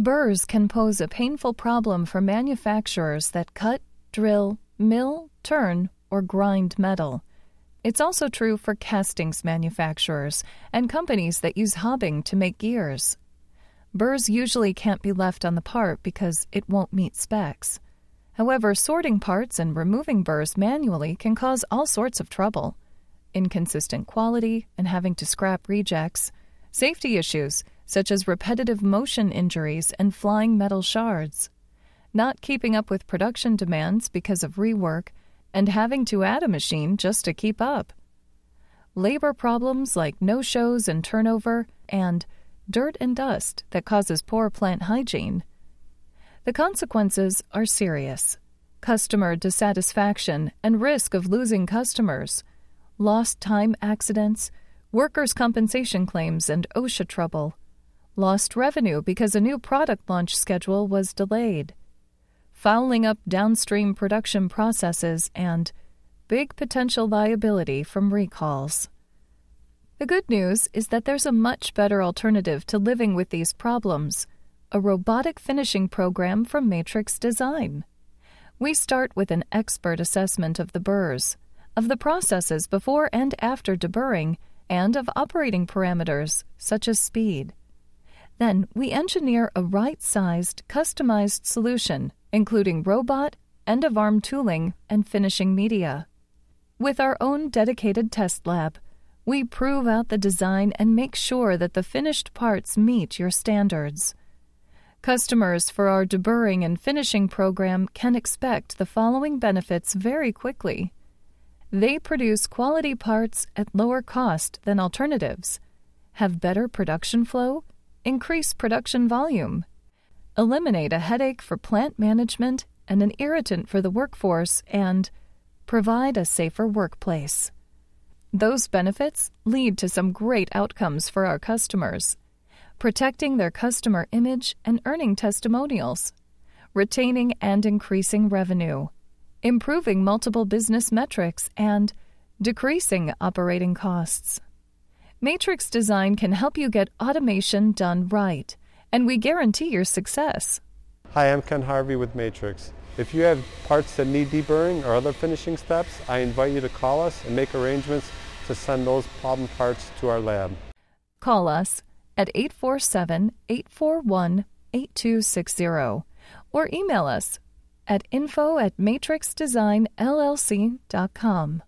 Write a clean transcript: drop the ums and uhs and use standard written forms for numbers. Burrs can pose a painful problem for manufacturers that cut, drill, mill, turn, or grind metal. It's also true for castings manufacturers and companies that use hobbing to make gears. Burrs usually can't be left on the part because it won't meet specs. However, sorting parts and removing burrs manually can cause all sorts of trouble: inconsistent quality and having to scrap rejects, safety issues such as repetitive motion injuries and flying metal shards, not keeping up with production demands because of rework, and having to add a machine just to keep up. Labor problems like no-shows and turnover, and dirt and dust that causes poor plant hygiene. The consequences are serious: customer dissatisfaction and risk of losing customers, lost time accidents, workers' compensation claims and OSHA trouble, lost revenue because a new product launch schedule was delayed, fouling up downstream production processes, and big potential liability from recalls. The good news is that there's a much better alternative to living with these problems: a robotic finishing program from Matrix Design. We start with an expert assessment of the burrs, of the processes before and after deburring, and of operating parameters such as speed. Then we engineer a right-sized, customized solution, including robot, end-of-arm tooling, and finishing media. With our own dedicated test lab, we prove out the design and make sure that the finished parts meet your standards. Customers for our deburring and finishing program can expect the following benefits very quickly. They produce quality parts at lower cost than alternatives, have better production flow, increase production volume, eliminate a headache for plant management and an irritant for the workforce, and provide a safer workplace. Those benefits lead to some great outcomes for our customers: protecting their customer image and earning testimonials, retaining and increasing revenue, improving multiple business metrics, and decreasing operating costs. Matrix Design can help you get automation done right, and we guarantee your success. Hi, I'm Ken Harvey with Matrix. If you have parts that need deburring or other finishing steps, I invite you to call us and make arrangements to send those problem parts to our lab. Call us at 847-841-8260 or email us at info@matrixdesignllc.com.